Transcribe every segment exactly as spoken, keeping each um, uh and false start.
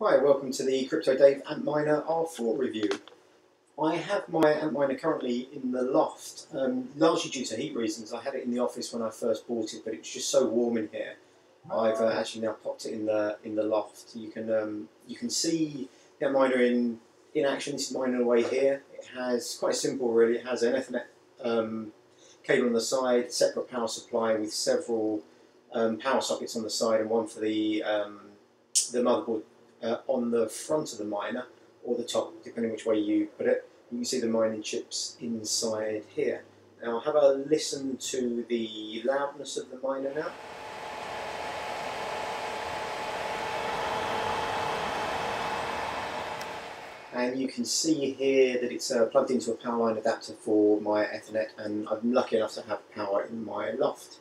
Hi, welcome to the Crypto Dave Antminer R four review. I have my Antminer currently in the loft, um, largely due to heat reasons. I had it in the office when I first bought it, but it's just so warm in here. I've uh, actually now popped it in the in the loft. You can um, you can see the Antminer in in action. This is mine away here. It has quite simple, really. It has an Ethernet um, cable on the side, separate power supply with several um, power sockets on the side, and one for the um, the motherboard. Uh, on the front of the miner, or the top, depending which way you put it. You can see the mining chips inside here. Now have a listen to the loudness of the miner now. And you can see here that it's uh, plugged into a power line adapter for my Ethernet, and I'm lucky enough to have power in my loft.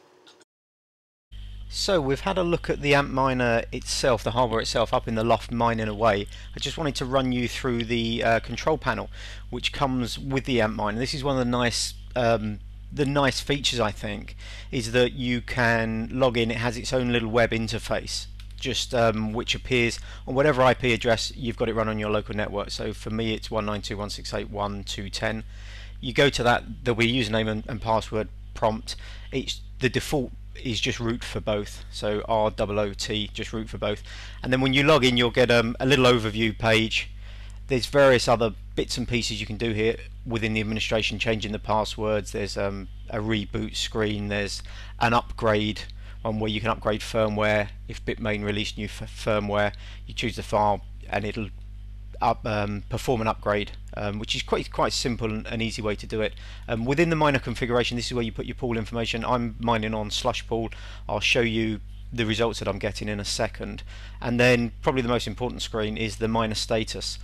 So we've had a look at the Antminer itself, the hardware itself, up in the loft mining away. I just wanted to run you through the uh, control panel, which comes with the Antminer. This is one of the nice, um, the nice features, I think, is that you can log in. It has its own little web interface, just um, which appears on whatever I P address you've got it run on your local network. So for me, it's one nine two dot one six eight dot one dot two ten. You go to that. There'll be a username and, and password prompt. Each the default. Is just root for both, so R O O T, just root for both, and then when you log in you'll get um, a little overview page. There's various other bits and pieces you can do here within the administration, changing the passwords. There's um, a reboot screen, there's an upgrade one where you can upgrade firmware. If Bitmain released new firmware, you choose the file and it'll Up, um, perform an upgrade, um, which is quite quite simple and an easy way to do it. Um, within the miner configuration, this is where you put your pool information. I'm mining on Slush Pool. I'll show you the results that I'm getting in a second. And then probably the most important screen is the miner status.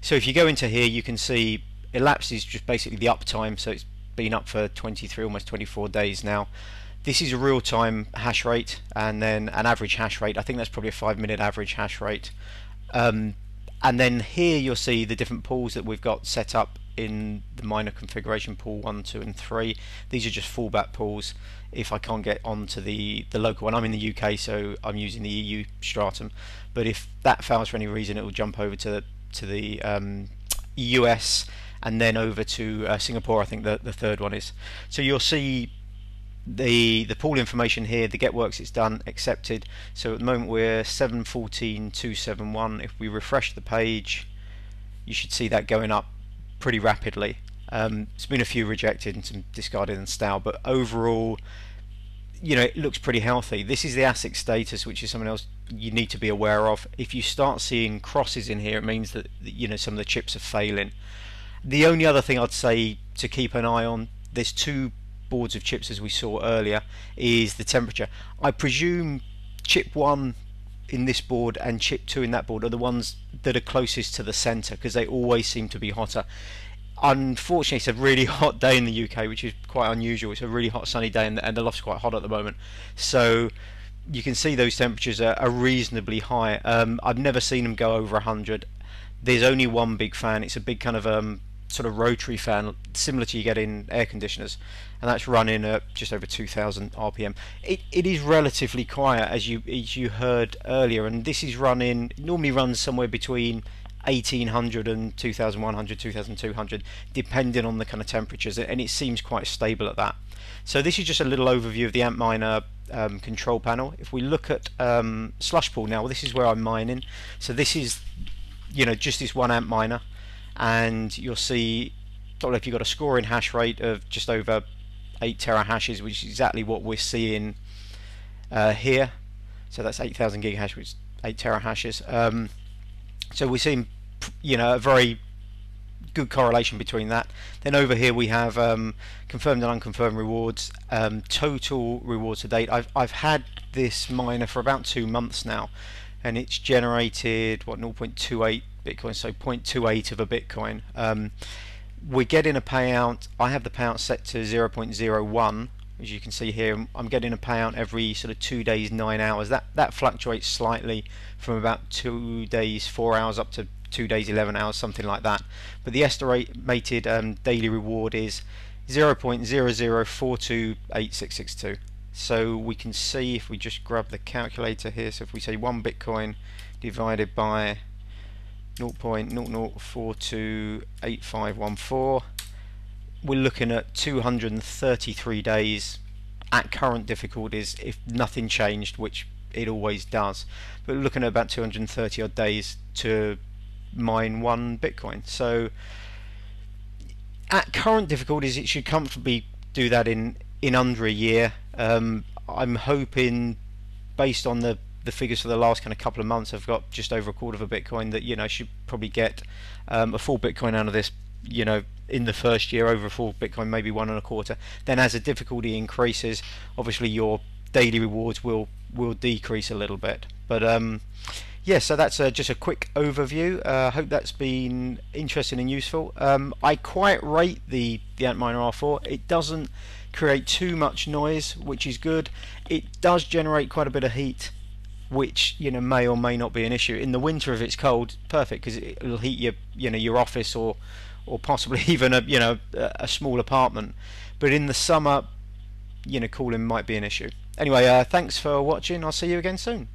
So if you go into here, you can see elapsed is just basically the uptime. So it's been up for twenty-three, almost twenty-four days now. This is a real-time hash rate, and then an average hash rate. I think that's probably a five-minute average hash rate. Um, And then here you'll see the different pools that we've got set up in the miner configuration, pool one, two, and three. These are just fallback pools if I can't get onto the, the local one. I'm in the U K, so I'm using the E U stratum. But if that fails for any reason, it will jump over to, to the um, U S and then over to uh, Singapore, I think the, the third one is. So you'll see the the pool information here, the get works, it's done, accepted. So at the moment we're seven fourteen two seventy-one. If we refresh the page, you should see that going up pretty rapidly. Um, it's been a few rejected and some discarded and stale, but overall, you know, it looks pretty healthy. This is the ASIC status, which is something else you need to be aware of. If you start seeing crosses in here, it means that, you know, some of the chips are failing. The only other thing I'd say to keep an eye on, there's two boards of chips as we saw earlier, is the temperature. I presume chip one in this board and chip two in that board are the ones that are closest to the center, because they always seem to be hotter. Unfortunately, it's a really hot day in the U K, which is quite unusual. It's a really hot sunny day and the, and the loft's quite hot at the moment, so you can see those temperatures are, are reasonably high. um, I've never seen them go over one hundred. There's only one big fan. It's a big kind of um, sort of rotary fan, similar to you get in air conditioners, and that's running at just over two thousand R P M. It, it is relatively quiet, as you as you heard earlier, and this is running, normally runs somewhere between eighteen hundred and two thousand one hundred, two thousand two hundred, depending on the kind of temperatures, and it seems quite stable at that. So this is just a little overview of the Antminer um, control panel. If we look at um, Slush Pool now, well, this is where I'm mining. So this is, you know, just this one Antminer, and you'll see if you've got a scoring hash rate of just over eight tera hashes, which is exactly what we're seeing uh, here. So that's eight thousand gig hash, which is eight tera hashes. Um, so we're seeing, you know, a very good correlation between that. Then over here we have um, confirmed and unconfirmed rewards, um, total rewards to date. I've I've had this miner for about two months now, and it's generated what zero point two eight. Bitcoin, so zero point two eight of a Bitcoin. Um, we're getting a payout. I have the payout set to zero point zero one, as you can see here. I'm getting a payout every sort of two days, nine hours. That that fluctuates slightly from about two days, four hours, up to two days, eleven hours, something like that. But the estimated um, daily reward is zero point zero zero four two eight six six two. So we can see, if we just grab the calculator here. So if we say one Bitcoin divided by zero point zero zero four two eight five one four. We're looking at two hundred thirty-three days at current difficulties if nothing changed, which it always does, but we're looking at about two hundred thirty odd days to mine one Bitcoin. So at current difficulties it should comfortably do that in in under a year. um, I'm hoping, based on the the figures for the last kind of couple of months, I've got just over a quarter of a Bitcoin, that you know should probably get um, a full Bitcoin out of this, you know, in the first year, over a full Bitcoin, maybe one and a quarter. Then as the difficulty increases, obviously your daily rewards will will decrease a little bit. But um, yeah, so that's uh, just a quick overview. I uh, hope that's been interesting and useful. Um, I quite rate the the Antminer R four. It doesn't create too much noise, which is good. It does generate quite a bit of heat, which you know may or may not be an issue. In the winter, if it's cold, perfect, because it'll heat your you know your office or or possibly even a you know a small apartment. But in the summer, you know, cooling might be an issue. Anyway, uh, thanks for watching. I'll see you again soon.